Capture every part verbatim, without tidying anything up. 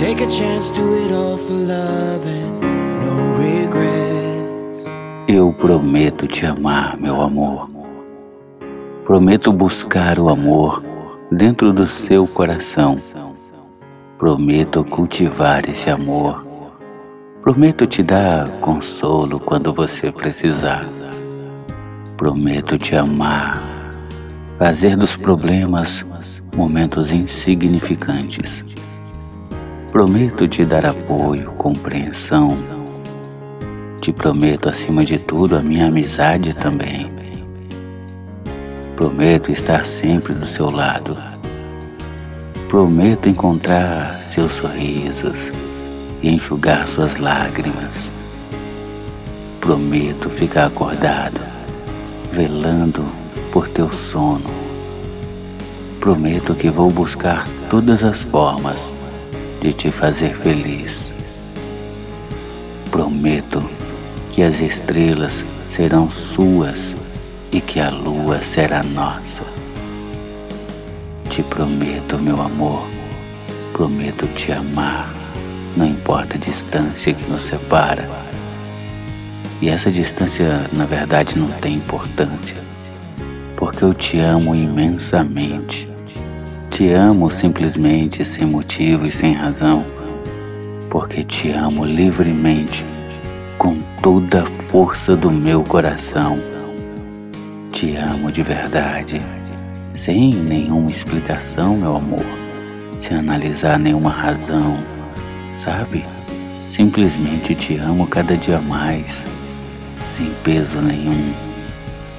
Take a chance, do it all for love and no regrets. Eu prometo te amar, meu amor. Prometo buscar o amor dentro do seu coração. Prometo cultivar esse amor. Prometo te dar consolo quando você precisar. Prometo te amar. Fazer dos problemas momentos insignificantes. Prometo te dar apoio, compreensão. Te prometo, acima de tudo, a minha amizade também. Prometo estar sempre do seu lado. Prometo encontrar seus sorrisos e enxugar suas lágrimas. Prometo ficar acordado, velando por teu sono. Prometo que vou buscar todas as formas de te fazer feliz. Prometo que as estrelas serão suas e que a lua será nossa. Te prometo, meu amor, prometo te amar, não importa a distância que nos separa. E essa distância, na verdade, não tem importância, porque eu te amo imensamente. Te amo simplesmente, sem motivo e sem razão, porque te amo livremente, com toda a força do meu coração. Te amo de verdade, sem nenhuma explicação, meu amor, sem analisar nenhuma razão, sabe? Simplesmente te amo cada dia mais, sem peso nenhum,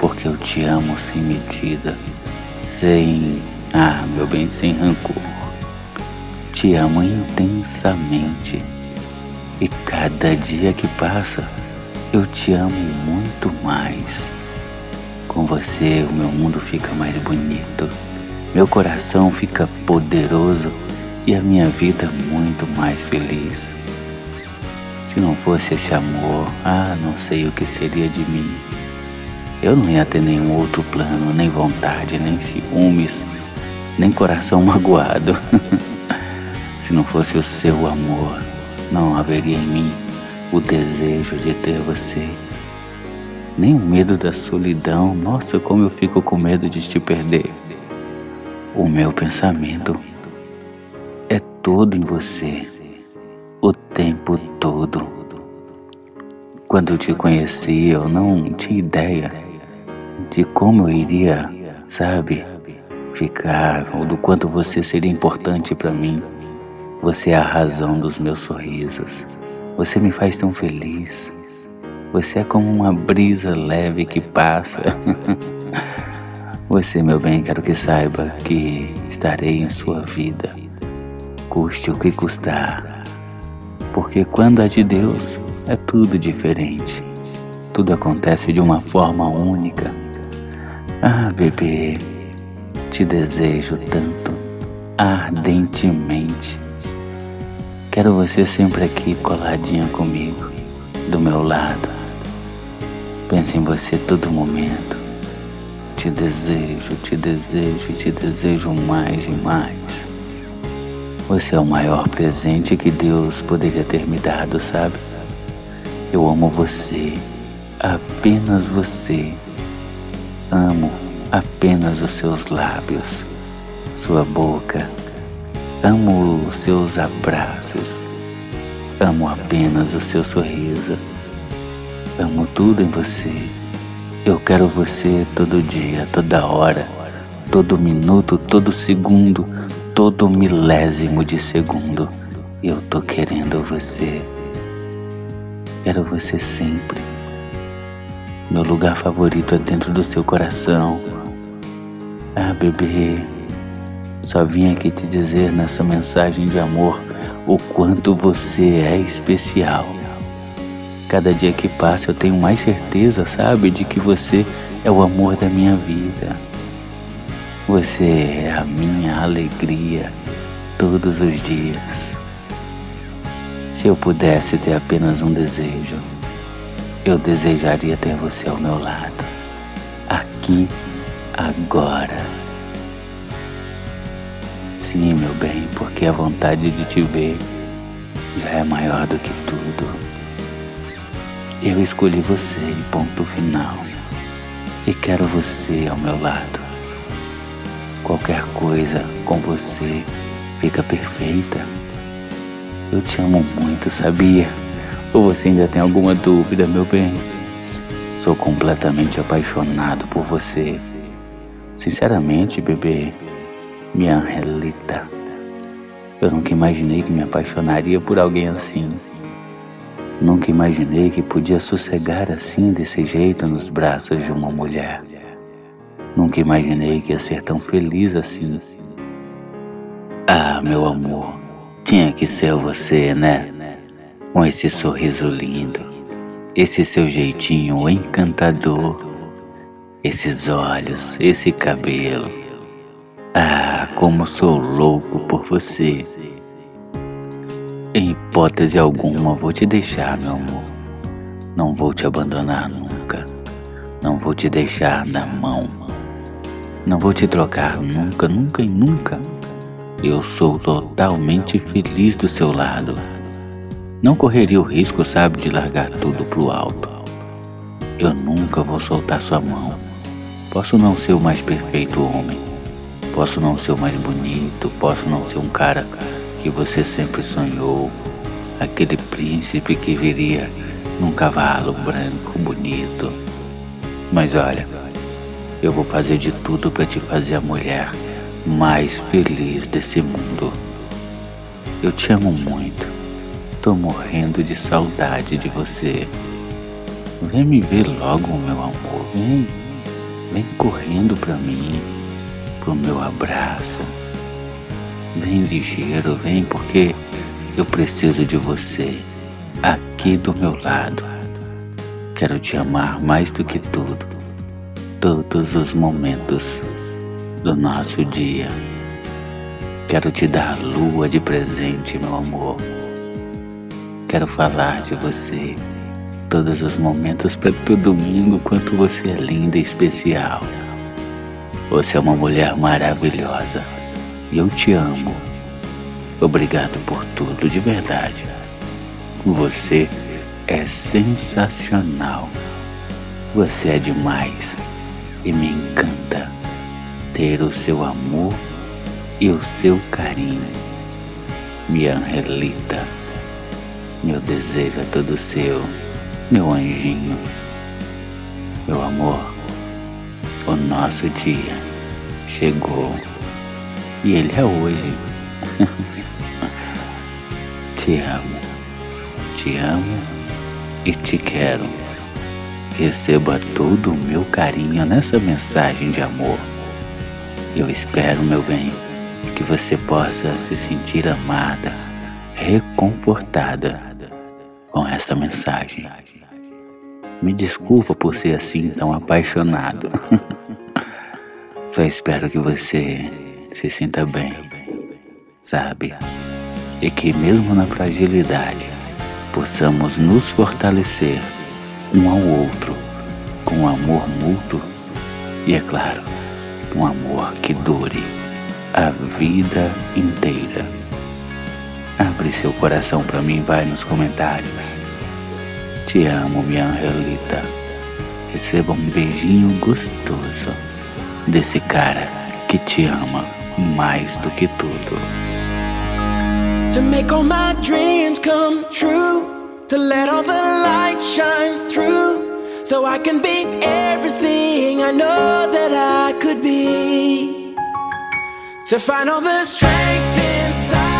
porque eu te amo sem medida, sem... Ah, meu bem, sem rancor. Te amo intensamente. E cada dia que passa, eu te amo muito mais. Com você, o meu mundo fica mais bonito. Meu coração fica poderoso e a minha vida muito mais feliz. Se não fosse esse amor, ah, não sei o que seria de mim. Eu não ia ter nenhum outro plano, nem vontade, nem ciúmes, nem coração magoado. Se não fosse o seu amor, não haveria em mim o desejo de ter você, nem o medo da solidão. Nossa, como eu fico com medo de te perder. O meu pensamento é todo em você, o tempo todo. Quando eu te conheci, eu não tinha ideia de como eu iria, sabe, ficar, ou do quanto você seria importante para mim. Você é a razão dos meus sorrisos. Você me faz tão feliz. Você é como uma brisa leve que passa. Você, meu bem, quero que saiba que estarei em sua vida, custe o que custar, porque quando é de Deus é tudo diferente. Tudo acontece de uma forma única. Ah, bebê, te desejo tanto, ardentemente. Quero você sempre aqui coladinha comigo, do meu lado. Penso em você todo momento. Te desejo, te desejo, te desejo mais e mais. Você é o maior presente que Deus poderia ter me dado, sabe? Eu amo você, apenas você. Amo apenas os seus lábios, sua boca. Amo os seus abraços. Amo apenas o seu sorriso. Amo tudo em você. Eu quero você todo dia, toda hora, todo minuto, todo segundo, todo milésimo de segundo. Eu tô querendo você. Quero você sempre. Meu lugar favorito é dentro do seu coração. Ah, bebê, só vim aqui te dizer nessa mensagem de amor o quanto você é especial. Cada dia que passa eu tenho mais certeza, sabe, de que você é o amor da minha vida. Você é a minha alegria todos os dias. Se eu pudesse ter apenas um desejo, eu desejaria ter você ao meu lado, aqui, agora. Sim, meu bem, porque a vontade de te ver já é maior do que tudo. Eu escolhi você e ponto final. E quero você ao meu lado. Qualquer coisa com você fica perfeita. Eu te amo muito, sabia? Ou você ainda tem alguma dúvida, meu bem? Sou completamente apaixonado por você. Sinceramente, bebê, minha Angelita, eu nunca imaginei que me apaixonaria por alguém assim. Nunca imaginei que podia sossegar assim, desse jeito, nos braços de uma mulher. Nunca imaginei que ia ser tão feliz assim. Ah, meu amor, tinha que ser você, né? Com esse sorriso lindo, esse seu jeitinho encantador, esses olhos, esse cabelo. Ah, como sou louco por você. Em hipótese alguma vou te deixar, meu amor. Não vou te abandonar nunca. Não vou te deixar na mão. Não vou te trocar nunca, nunca e nunca. Eu sou totalmente feliz do seu lado. Não correria o risco, sabe, de largar tudo pro alto. Eu nunca vou soltar sua mão. Posso não ser o mais perfeito homem. Posso não ser o mais bonito. Posso não ser um cara que você sempre sonhou. Aquele príncipe que viria num cavalo branco, bonito. Mas olha, eu vou fazer de tudo para te fazer a mulher mais feliz desse mundo. Eu te amo muito. Tô morrendo de saudade de você. Vem me ver logo, meu amor. Vem, vem correndo pra mim, pro meu abraço. Vem ligeiro, vem, porque eu preciso de você aqui do meu lado. Quero te amar mais do que tudo. Todos os momentos do nosso dia. Quero te dar a lua de presente, meu amor. Quero falar de você todos os momentos para todo mundo, quanto você é linda e especial. Você é uma mulher maravilhosa e eu te amo. Obrigado por tudo, de verdade. Você é sensacional. Você é demais. E me encanta ter o seu amor e o seu carinho. Minha Angelita, meu desejo é todo seu, meu anjinho. Meu amor, o nosso dia chegou e ele é hoje. Te amo, te amo e te quero. Receba todo o meu carinho nessa mensagem de amor. Eu espero, meu bem, que você possa se sentir amada, reconfortada com essa mensagem. Me desculpa por ser assim tão apaixonado. Só espero que você se sinta bem, sabe? E que mesmo na fragilidade, possamos nos fortalecer um ao outro, com amor mútuo e, é claro, um amor que dure a vida inteira. Abre seu coração pra mim, vai nos comentários. Te amo, minha Angelita. Receba um beijinho gostoso desse cara que te ama mais do que tudo. To make all my dreams come true, to let all the light shine through, so I can be everything I know that I could be, to find all the strength inside.